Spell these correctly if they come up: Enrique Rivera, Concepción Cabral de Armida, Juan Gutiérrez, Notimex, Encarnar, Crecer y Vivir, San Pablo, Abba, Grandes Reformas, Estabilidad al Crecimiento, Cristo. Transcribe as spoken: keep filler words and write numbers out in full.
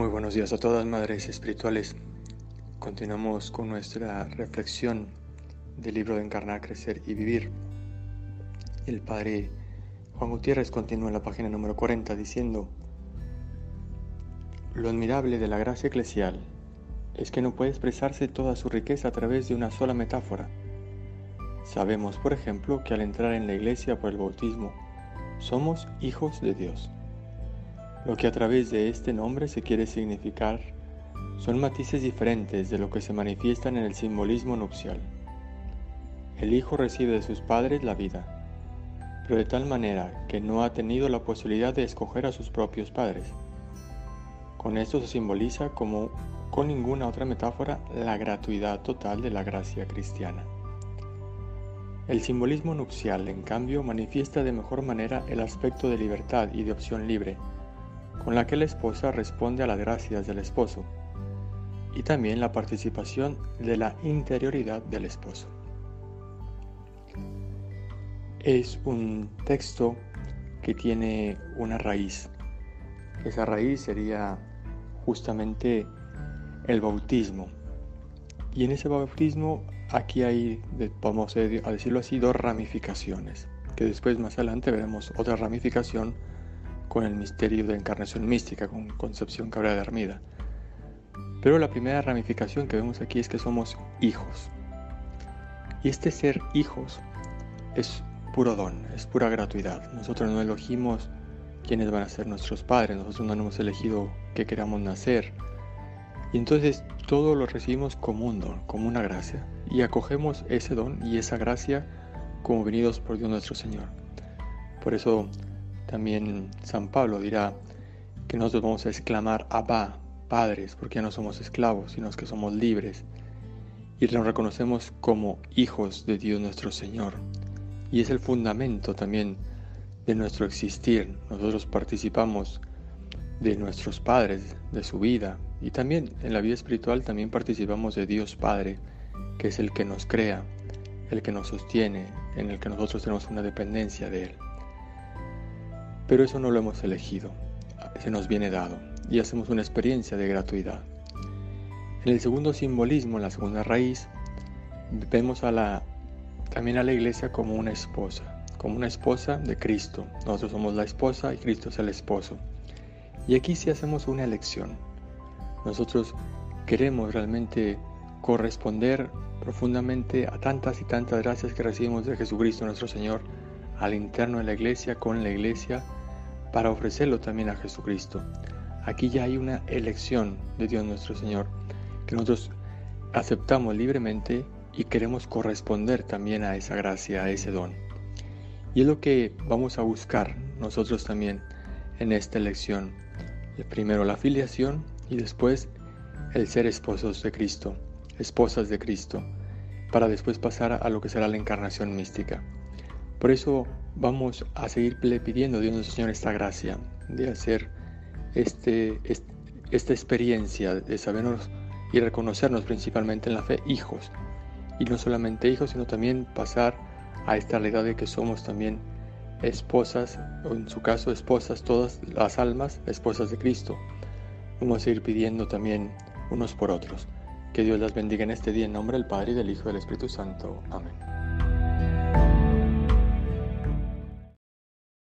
Muy buenos días a todas, madres espirituales. Continuamos con nuestra reflexión del libro de Encarnar, Crecer y Vivir. El padre Juan Gutiérrez continúa en la página número cuarenta diciendo: lo admirable de la gracia eclesial es que no puede expresarse toda su riqueza a través de una sola metáfora. Sabemos, por ejemplo, que al entrar en la iglesia por el bautismo, somos hijos de Dios. Lo que a través de este nombre se quiere significar son matices diferentes de lo que se manifiestan en el simbolismo nupcial. El hijo recibe de sus padres la vida, pero de tal manera que no ha tenido la posibilidad de escoger a sus propios padres. Con esto se simboliza, como con ninguna otra metáfora, la gratuidad total de la gracia cristiana. El simbolismo nupcial, en cambio, manifiesta de mejor manera el aspecto de libertad y de opción libre, con la que la esposa responde a las gracias del esposo, y también la participación de la interioridad del esposo. Es un texto que tiene una raíz. Esa raíz sería justamente el bautismo. Y en ese bautismo aquí hay, vamos a decirlo así, dos ramificaciones, que después más adelante veremos otra ramificación con el misterio de encarnación mística, con Concepción Cabral de Armida. Pero la primera ramificación que vemos aquí es que somos hijos. Y este ser hijos es puro don, es pura gratuidad. Nosotros no elegimos quiénes van a ser nuestros padres, nosotros no hemos elegido qué queramos nacer. Y entonces todo lo recibimos como un don, como una gracia. Y acogemos ese don y esa gracia como venidos por Dios nuestro Señor. Por eso también San Pablo dirá que nosotros vamos a exclamar Abba, padres, porque ya no somos esclavos, sino que somos libres. Y nos reconocemos como hijos de Dios nuestro Señor. Y es el fundamento también de nuestro existir. Nosotros participamos de nuestros padres, de su vida. Y también en la vida espiritual también participamos de Dios Padre, que es el que nos crea, el que nos sostiene, en el que nosotros tenemos una dependencia de Él. Pero eso no lo hemos elegido, se nos viene dado y hacemos una experiencia de gratuidad. En el segundo simbolismo, en la segunda raíz, vemos a la, también a la iglesia como una esposa, como una esposa de Cristo. Nosotros somos la esposa y Cristo es el esposo. Y aquí sí hacemos una elección. Nosotros queremos realmente corresponder profundamente a tantas y tantas gracias que recibimos de Jesucristo nuestro Señor al interno de la iglesia, con la iglesia, para ofrecerlo también a Jesucristo. Aquí ya hay una elección de Dios nuestro Señor, que nosotros aceptamos libremente y queremos corresponder también a esa gracia, a ese don. Y es lo que vamos a buscar nosotros también en esta elección. Primero la filiación y después el ser esposos de Cristo, esposas de Cristo, para después pasar a lo que será la encarnación mística. Por eso vamos a seguirle pidiendo a Dios nuestro Señor esta gracia de hacer este, este, esta experiencia de sabernos y reconocernos principalmente en la fe hijos. Y no solamente hijos, sino también pasar a esta realidad de que somos también esposas, o en su caso esposas, todas las almas, esposas de Cristo. Vamos a ir pidiendo también unos por otros. Que Dios las bendiga en este día en nombre del Padre, y del Hijo y del Espíritu Santo. Amén.